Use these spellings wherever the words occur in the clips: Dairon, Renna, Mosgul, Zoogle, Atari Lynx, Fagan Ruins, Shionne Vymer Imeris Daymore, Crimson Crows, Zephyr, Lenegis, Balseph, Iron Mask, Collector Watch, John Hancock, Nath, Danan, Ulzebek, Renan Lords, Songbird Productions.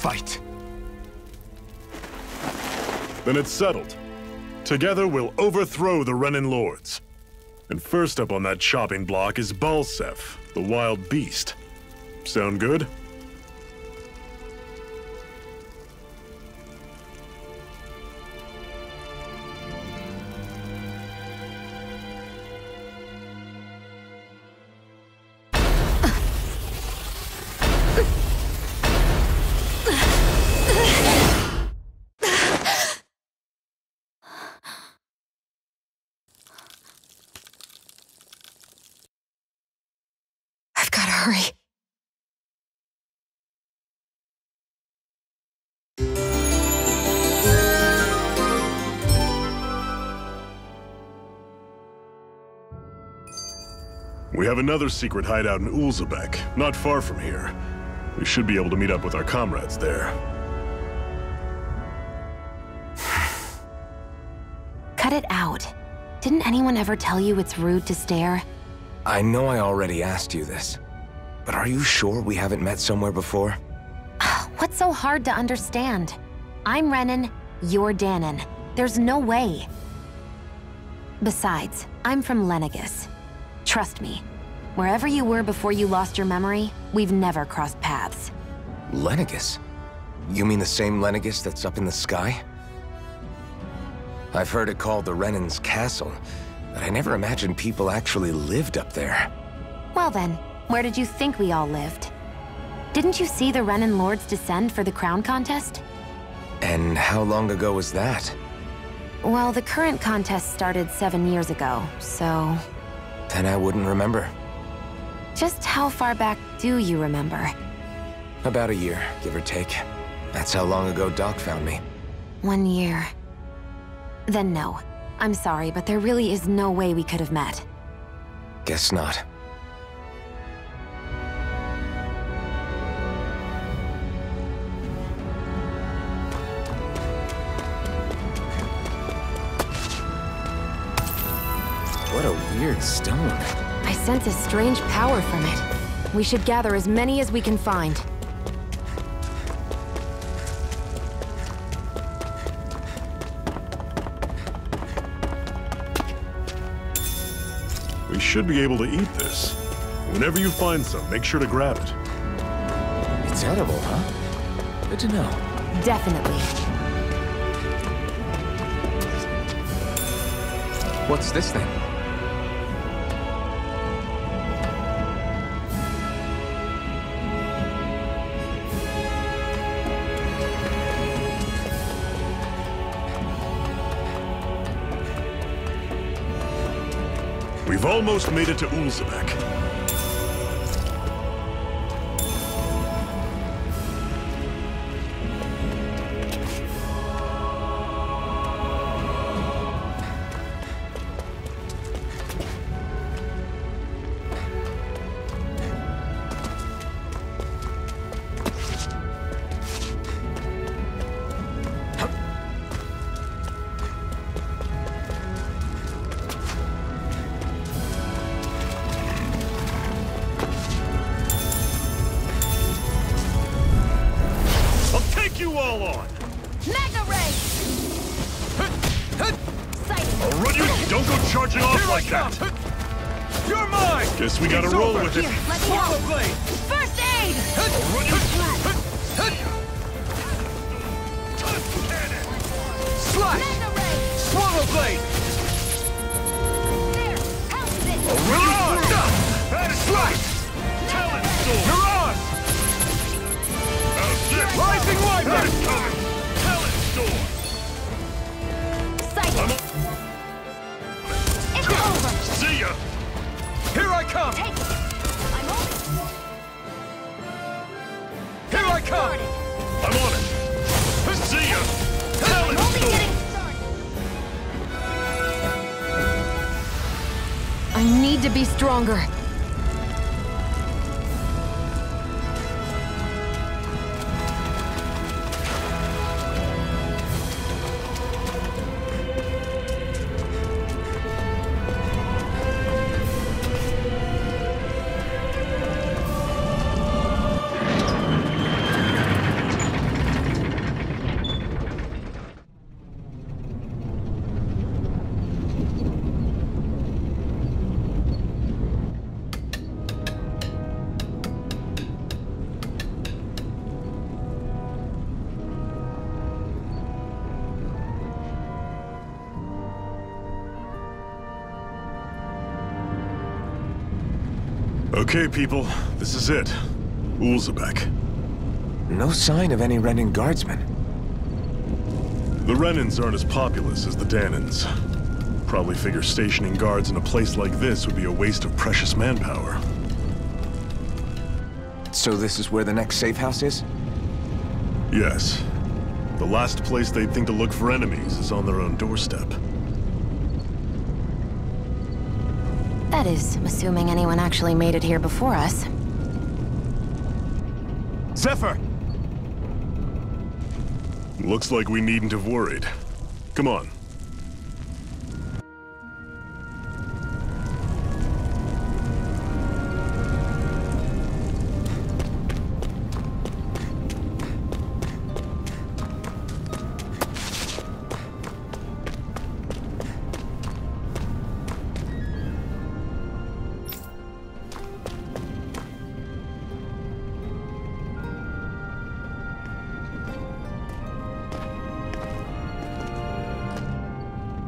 fight. Then it's settled. Together we'll overthrow the Renan Lords. And first up on that chopping block is Balseph, the wild beast. Sound good? We have another secret hideout in Ulzebek, not far from here. We should be able to meet up with our comrades there. Cut it out. Didn't anyone ever tell you it's rude to stare? I know I already asked you this, but are you sure we haven't met somewhere before? What's so hard to understand? I'm Renan, you're Danan. There's no way. Besides, I'm from Lenegis. Trust me, wherever you were before you lost your memory, we've never crossed paths. Lenegis? You mean the same Lenegis that's up in the sky? I've heard it called the Renan's Castle, but I never imagined people actually lived up there. Well then, where did you think we all lived? Didn't you see the Renan Lords descend for the crown contest? And how long ago was that? Well, the current contest started 7 years ago, so... Then I wouldn't remember. Just how far back do you remember? About a year, give or take. That's how long ago Doc found me. 1 year. Then no. I'm sorry, but there really is no way we could have met. Guess not. What a weird stone. I sense a strange power from it. We should gather as many as we can find. We should be able to eat this. Whenever you find some, make sure to grab it. It's edible, huh? Good to know. Definitely. What's this thing? We've almost made it to Ulzebek. Stronger. Okay, people. This is it. Ulzebek. No sign of any Renan guardsmen. The Renans aren't as populous as the Danans. Probably figure stationing guards in a place like this would be a waste of precious manpower. So this is where the next safe house is? Yes. The last place they'd think to look for enemies is on their own doorstep. That is, assuming anyone actually made it here before us. Zephyr! Looks like we needn't have worried. Come on.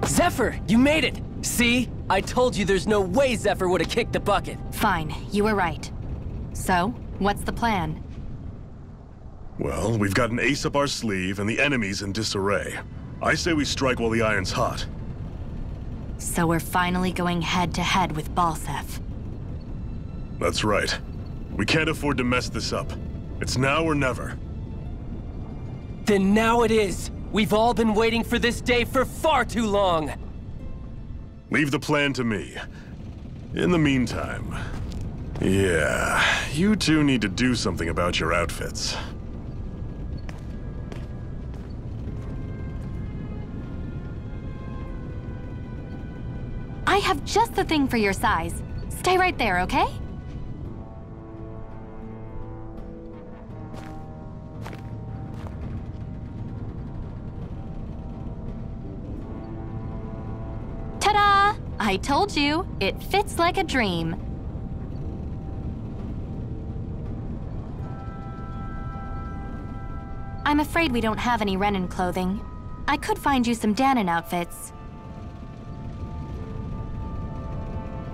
Zephyr, you made it! See? I told you there's no way Zephyr would have kicked the bucket. Fine, you were right. So, what's the plan? Well, we've got an ace up our sleeve and the enemy's in disarray. I say we strike while the iron's hot. So we're finally going head-to-head with Balseph. That's right. We can't afford to mess this up. It's now or never. Then now it is! We've all been waiting for this day for far too long! Leave the plan to me. In the meantime... yeah, you two need to do something about your outfits. I have just the thing for your size. Stay right there, okay? I told you, it fits like a dream. I'm afraid we don't have any Renan clothing. I could find you some Danan outfits.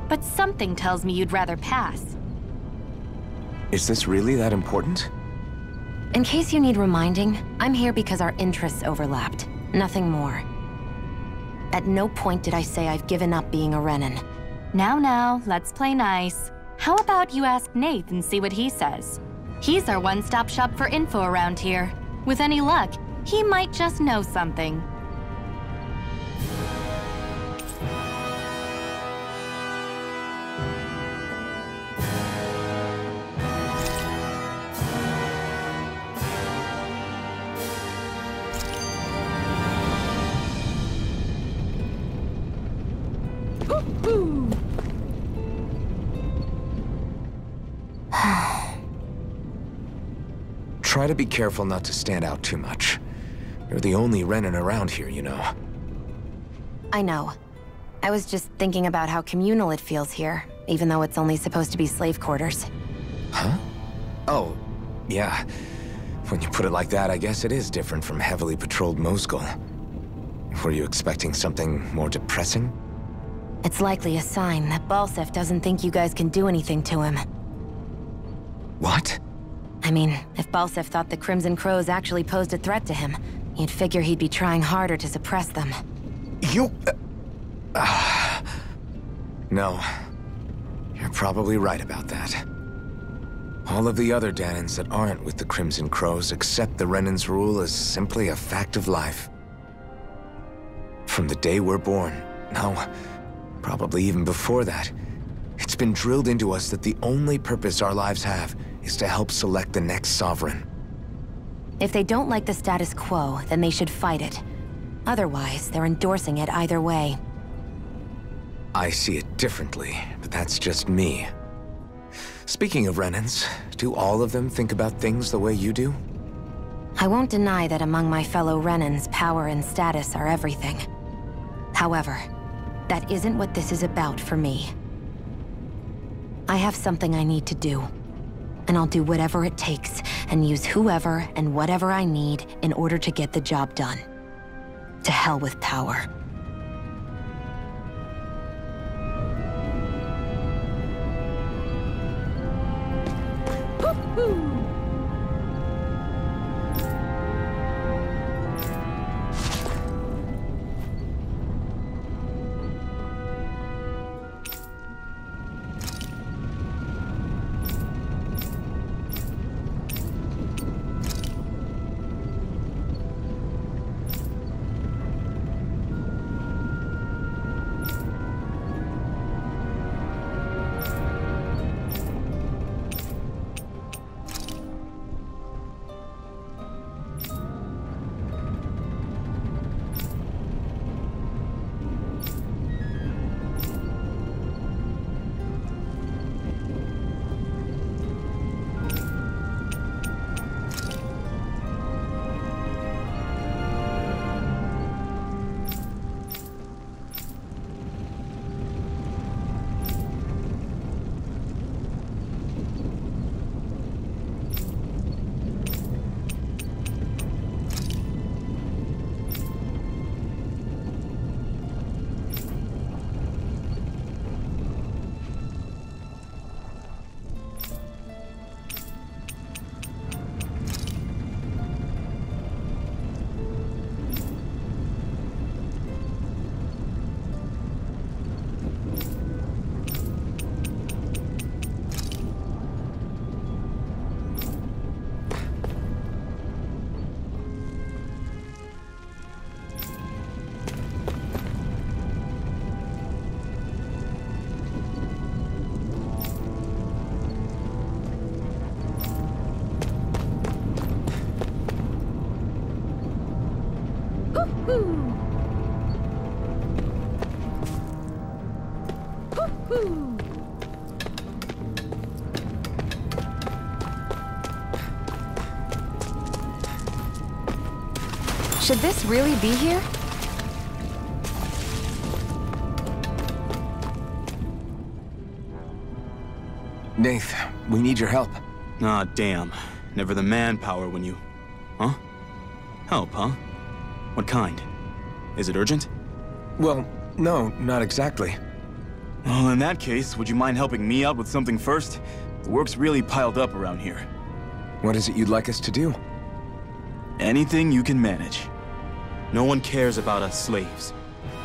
But something tells me you'd rather pass. Is this really that important? In case you need reminding, I'm here because our interests overlapped. Nothing more. At no point did I say I've given up being a Renan. Now, let's play nice. How about you ask Nath and see what he says? He's our one-stop shop for info around here. With any luck, he might just know something. Try to be careful not to stand out too much. You're the only Renan around here, you know. I know. I was just thinking about how communal it feels here, even though it's only supposed to be slave quarters. Huh? Oh, yeah. When you put it like that, I guess it is different from heavily patrolled Mosgul. Were you expecting something more depressing? It's likely a sign that Balseph doesn't think you guys can do anything to him. What? I mean, if Balseph thought the Crimson Crows actually posed a threat to him, you'd figure he'd be trying harder to suppress them. You... no. You're probably right about that. All of the other Danans that aren't with the Crimson Crows accept the Renan's rule as simply a fact of life. From the day we're born, no, probably even before that, it's been drilled into us that the only purpose our lives have is to help select the next sovereign. If they don't like the status quo, then they should fight it. Otherwise, they're endorsing it either way. I see it differently, but that's just me. Speaking of Renans, do all of them think about things the way you do? I won't deny that among my fellow Renans, power and status are everything. However, that isn't what this is about for me. I have something I need to do. And I'll do whatever it takes, and use whoever and whatever I need in order to get the job done. To hell with power. Should this really be here? Nath, we need your help. Aw, damn. Never the manpower when you... Huh? Help, huh? What kind? Is it urgent? Well, no, not exactly. Well, in that case, would you mind helping me out with something first? The work's really piled up around here. What is it you'd like us to do? Anything you can manage. No one cares about us slaves.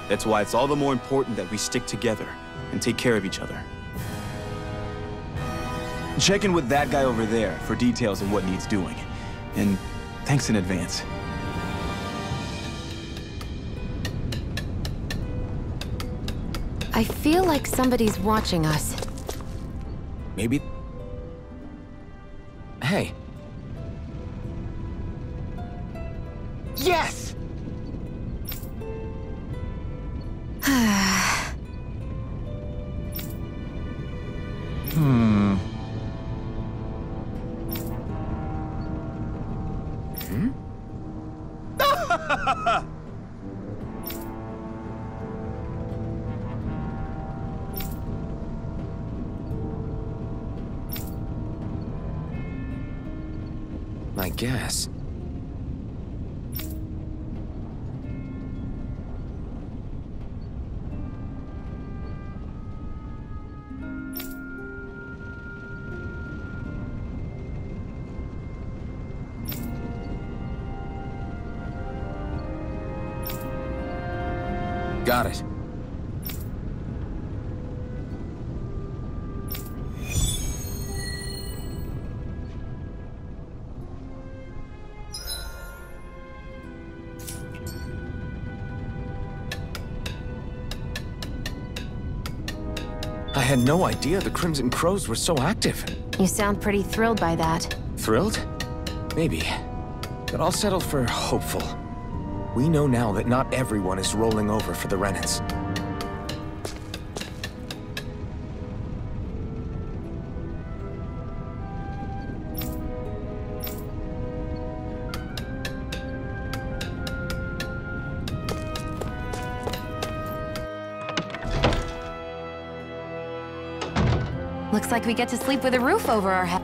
That's why it's all the more important that we stick together and take care of each other. Check in with that guy over there for details on what needs doing. And thanks in advance. I feel like somebody's watching us. Maybe... Hey. Yes! I guess. Got it. I had no idea the Crimson Crows were so active. You sound pretty thrilled by that. Thrilled? Maybe. But I'll settle for hopeful. We know now that not everyone is rolling over for the Renans. Looks like we get to sleep with a roof over our head.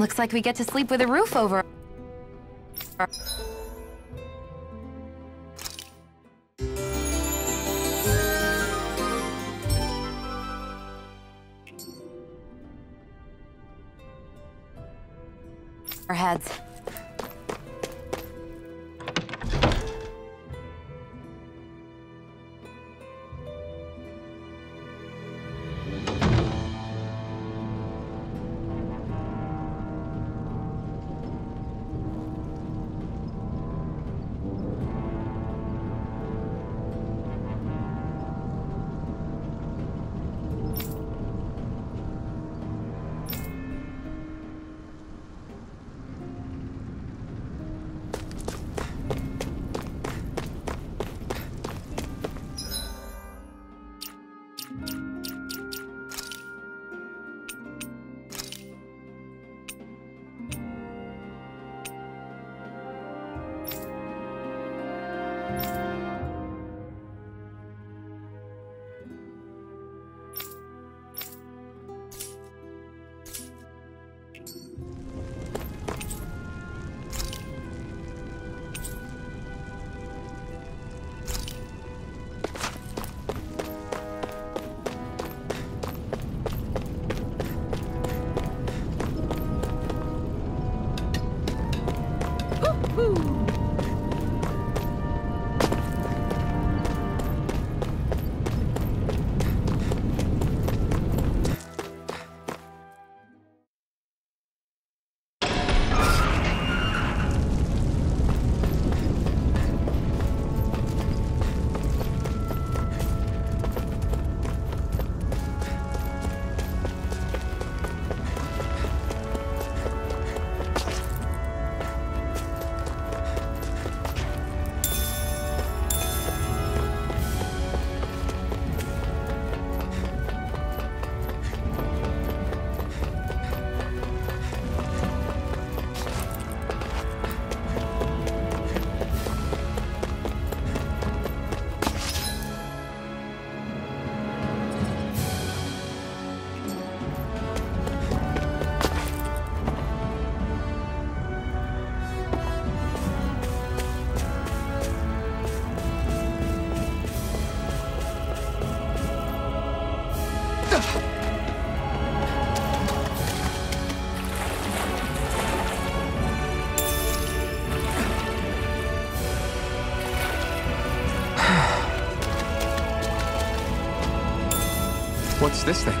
Looks like we get to sleep with a roof over. Our heads. What's this thing?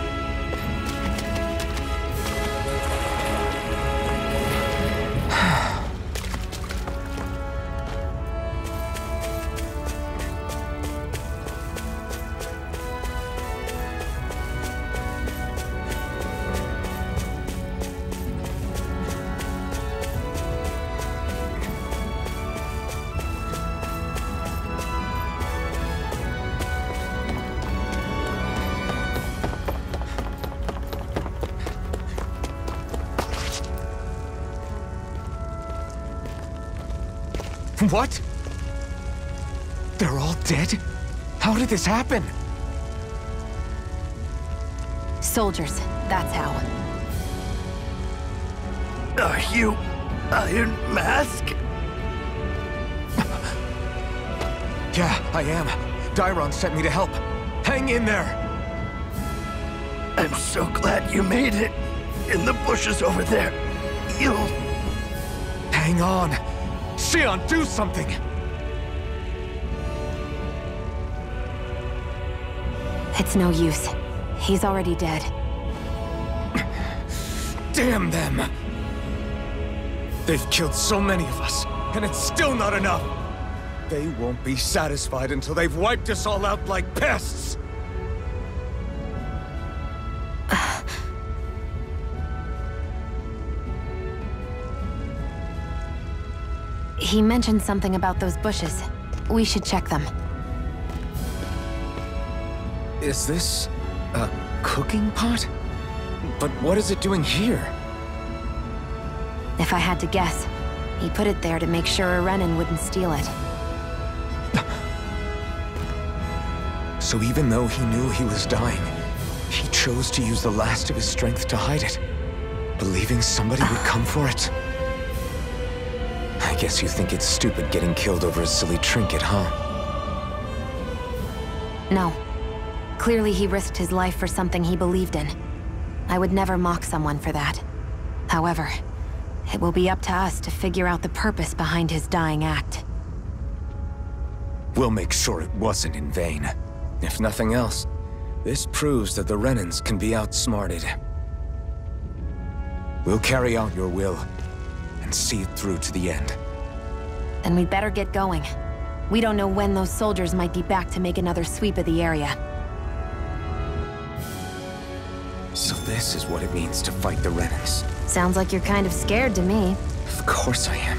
What? They're all dead? How did this happen? Soldiers, that's how. Are you Iron Mask? Yeah, I am. Dairon sent me to help. Hang in there! I'm so glad you made it. In the bushes over there, you'll... Hang on! Shionne, do something! It's no use. He's already dead. Damn them! They've killed so many of us, and it's still not enough! They won't be satisfied until they've wiped us all out like pests! He mentioned something about those bushes. We should check them. Is this... a cooking pot? But what is it doing here? If I had to guess, he put it there to make sure Renan wouldn't steal it. So even though he knew he was dying, he chose to use the last of his strength to hide it. believing somebody would come for it? I guess you think it's stupid getting killed over a silly trinket, huh? No. Clearly he risked his life for something he believed in. I would never mock someone for that. However, it will be up to us to figure out the purpose behind his dying act. We'll make sure it wasn't in vain. If nothing else, this proves that the Renans can be outsmarted. We'll carry out your will, and see it through to the end. Then we better get going. We don't know when those soldiers might be back to make another sweep of the area. So this is what it means to fight the Renans. Sounds like you're kind of scared to me. Of course I am.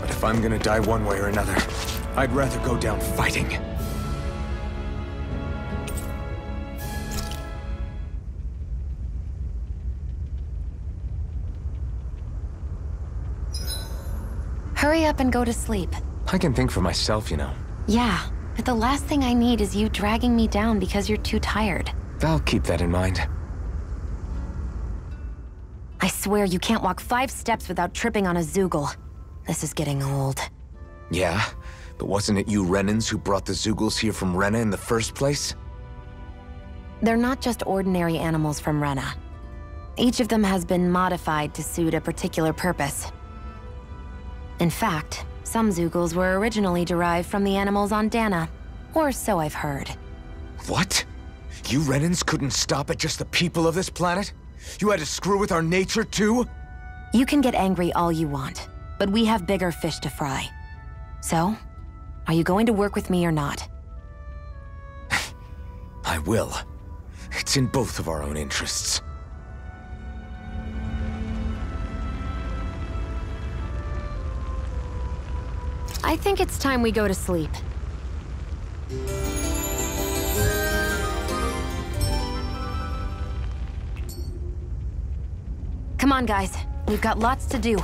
But if I'm gonna die one way or another, I'd rather go down fighting. Hurry up and go to sleep. I can think for myself, you know. Yeah, but the last thing I need is you dragging me down because you're too tired. I'll keep that in mind. I swear you can't walk 5 steps without tripping on a Zoogle. This is getting old. Yeah, but wasn't it you Renans who brought the Zoogles here from Renna in the first place? They're not just ordinary animals from Renna. Each of them has been modified to suit a particular purpose. In fact, some Zoogles were originally derived from the animals on Danan, or so I've heard. What? You Renans couldn't stop at just the people of this planet? You had to screw with our nature too? You can get angry all you want, but we have bigger fish to fry. So, are you going to work with me or not? I will. It's in both of our own interests. I think it's time we go to sleep. Come on, guys. We've got lots to do.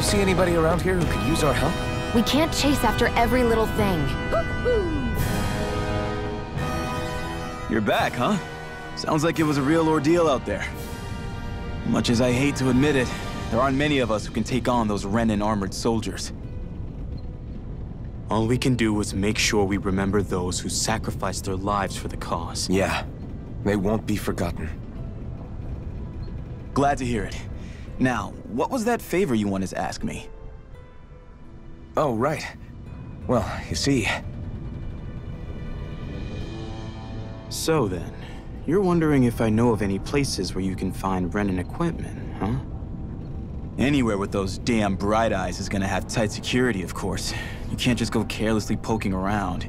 See anybody around here who could use our help? We can't chase after every little thing. You're back, huh? Sounds like it was a real ordeal out there. Much as I hate to admit it, there aren't many of us who can take on those Renan armored soldiers. All we can do is make sure we remember those who sacrificed their lives for the cause. Yeah, they won't be forgotten. Glad to hear it. Now, what was that favor you wanted to ask me? Oh, right. Well, you see... So then, you're wondering if I know of any places where you can find Renan equipment, huh? Anywhere with those damn bright eyes is gonna have tight security, of course. You can't just go carelessly poking around.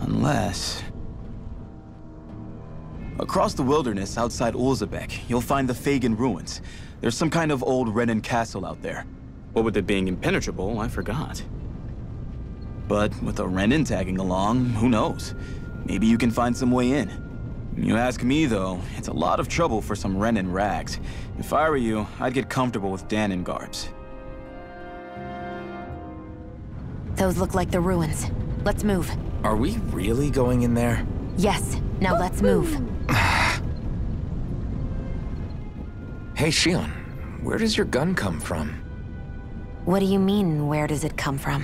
Unless... Across the wilderness, outside Ulzebek, you'll find the Fagan Ruins. There's some kind of old Renan castle out there. What with it being impenetrable, I forgot. But with a Renan tagging along, who knows? Maybe you can find some way in. You ask me, though, it's a lot of trouble for some Renan rags. If I were you, I'd get comfortable with Danan garbs. Those look like the ruins. Let's move. Are we really going in there? Yes. Now let's move. Hey, Shionne, where does your gun come from? What do you mean, where does it come from?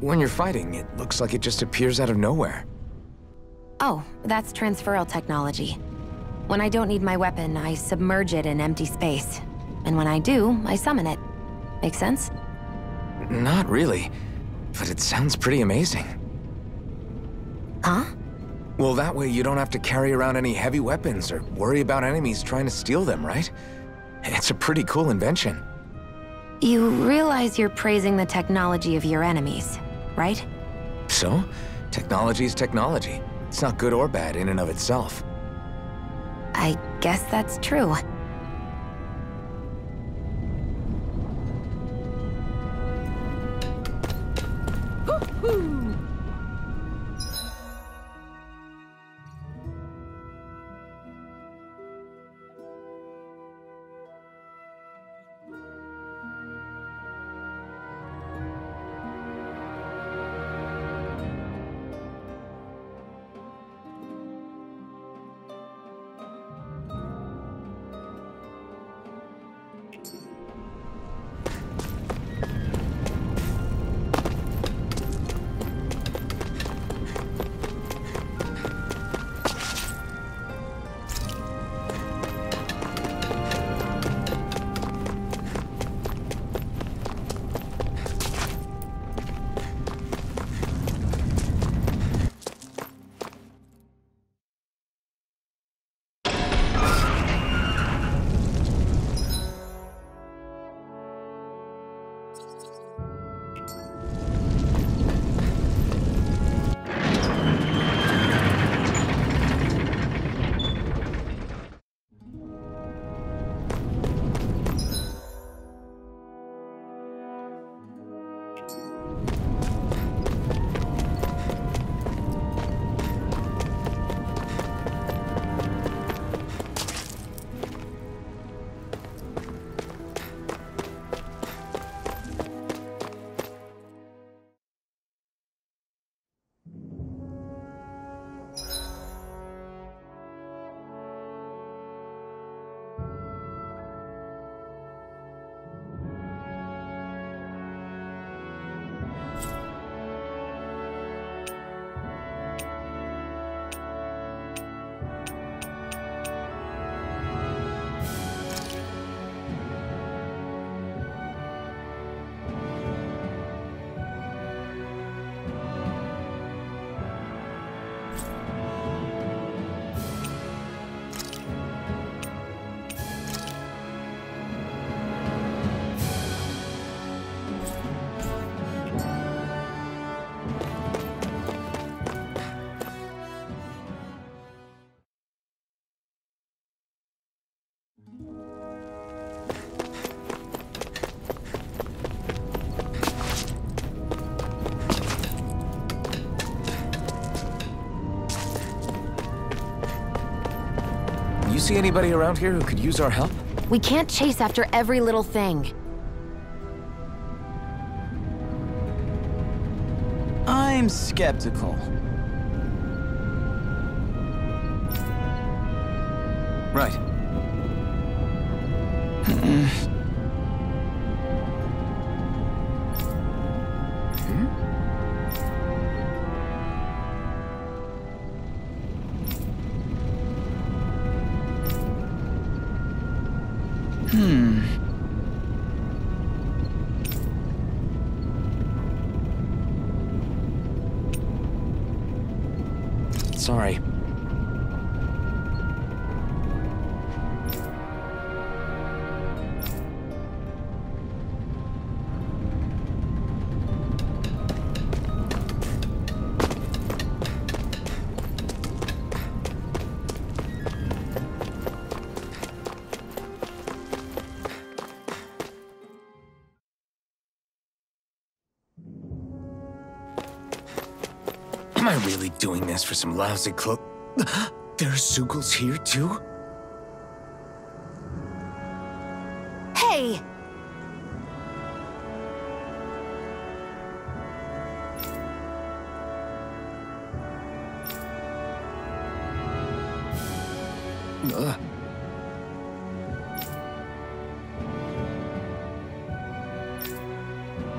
When you're fighting, it looks like it just appears out of nowhere. Oh, that's transferal technology. When I don't need my weapon, I submerge it in empty space. And when I do, I summon it. Make sense? Not really, but it sounds pretty amazing. Huh? Well, that way you don't have to carry around any heavy weapons or worry about enemies trying to steal them, right? It's a pretty cool invention. You realize you're praising the technology of your enemies, right? So? Technology's technology. It's not good or bad in and of itself. I guess that's true. see anybody around here who could use our help? We can't chase after every little thing. I'm skeptical. Right. Sorry. Am I really doing this for some lousy clothes? There are Zoogles here too? Hey!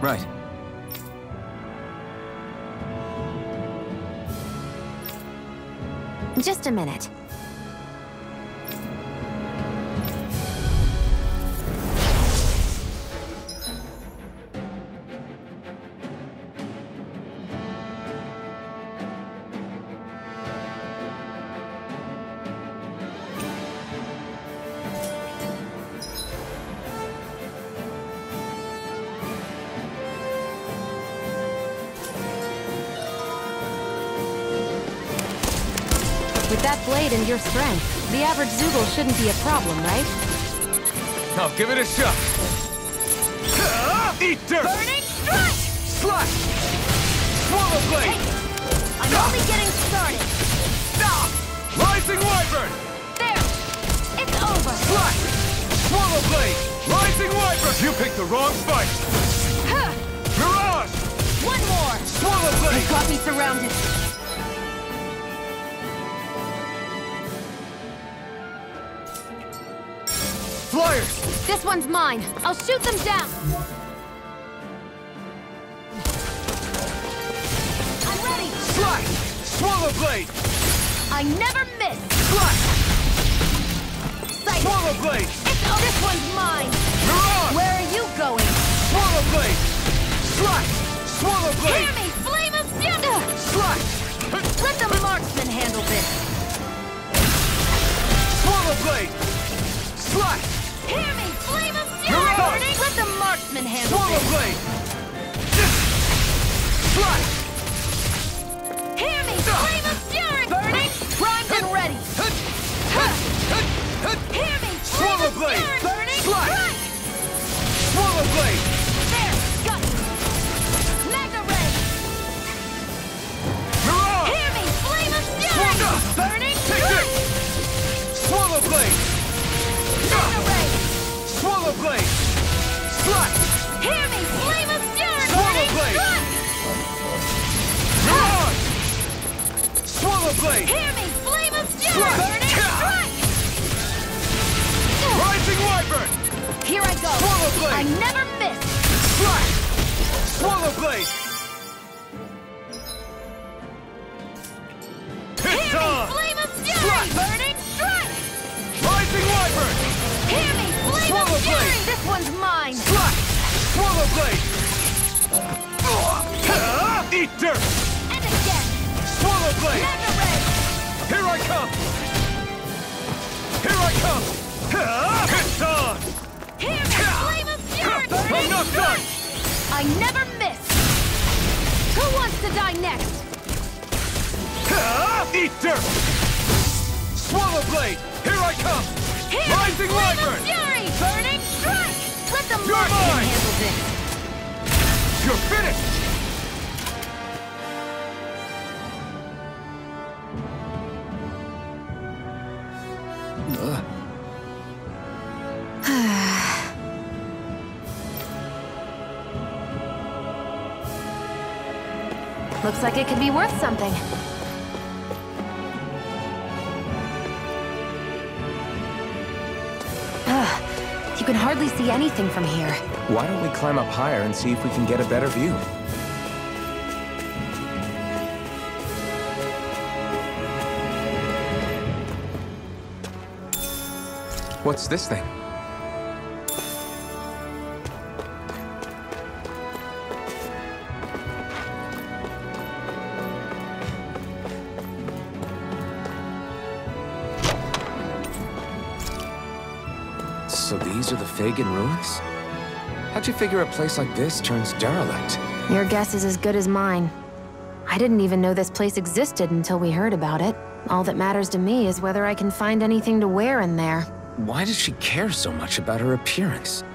Right. Just a minute. With that blade and your strength, the average Zoogle shouldn't be a problem, right? I'll give it a shot. Eat dirt! Burning strike! Slash! Swallow blade! Hey, I'm only getting started! Rising wyvern! There! It's over! Slash! Swallow blade! Rising wyvern! You picked the wrong fight! Mirage! One more! Swallow blade! You got me surrounded! Flyers! This one's mine. I'll shoot them down. I'm ready. Slash! Swallow blade! I never miss. Slash! Sight. Swallow blade! This one's mine. Mirage! Where are you going? Swallow blade! Slash! Swallow blade! Hear me, flame of thunder! Slash! Let the marksman handle this. Swallow blade! Slash! Hear me! Flame of fury! Burning! Let the marksman handle it! Swallow blade! Slash! Hear me! Flame of fury! Burning! Primed and ready! Hear me! Swallow blade! Burning! Slash! Swallow blade! There! Got you! Mega ray! Hear me! Flame of fury! Burning! Swallow blade! Mega ray! Swallow blade! Slash! Hear me! Flame of fury! Swallow blade! Mirage! Swallow blade! Hear me! Flame of fury! Burning! Strike! Rising wyvern! Here I go! Swallow blade! I never miss! Slash! Swallow blade! Hear me! Flame of fury! Burning! Strike! Rising wyvern! Hear me! Flame Swallow of fury! Blade. This one's mine! Slash! Swallow blade! Eat dirt! And again! Swallow blade! Mega ray! Here I come! Here I come! It's on! Hear me! Flame of fury! I'm not done! I never miss! Who wants to die next? Eat dirt! Swallow blade! Here I come! Here, rising wyvern! Fury! Burning strike! Let the marksman handle this! You're finished! Looks like it could be worth something. You can hardly see anything from here. Why don't we climb up higher and see if we can get a better view? What's this thing? So these are the Fagan Ruins? How'd you figure a place like this turns derelict? Your guess is as good as mine. I didn't even know this place existed until we heard about it. All that matters to me is whether I can find anything to wear in there. Why does she care so much about her appearance?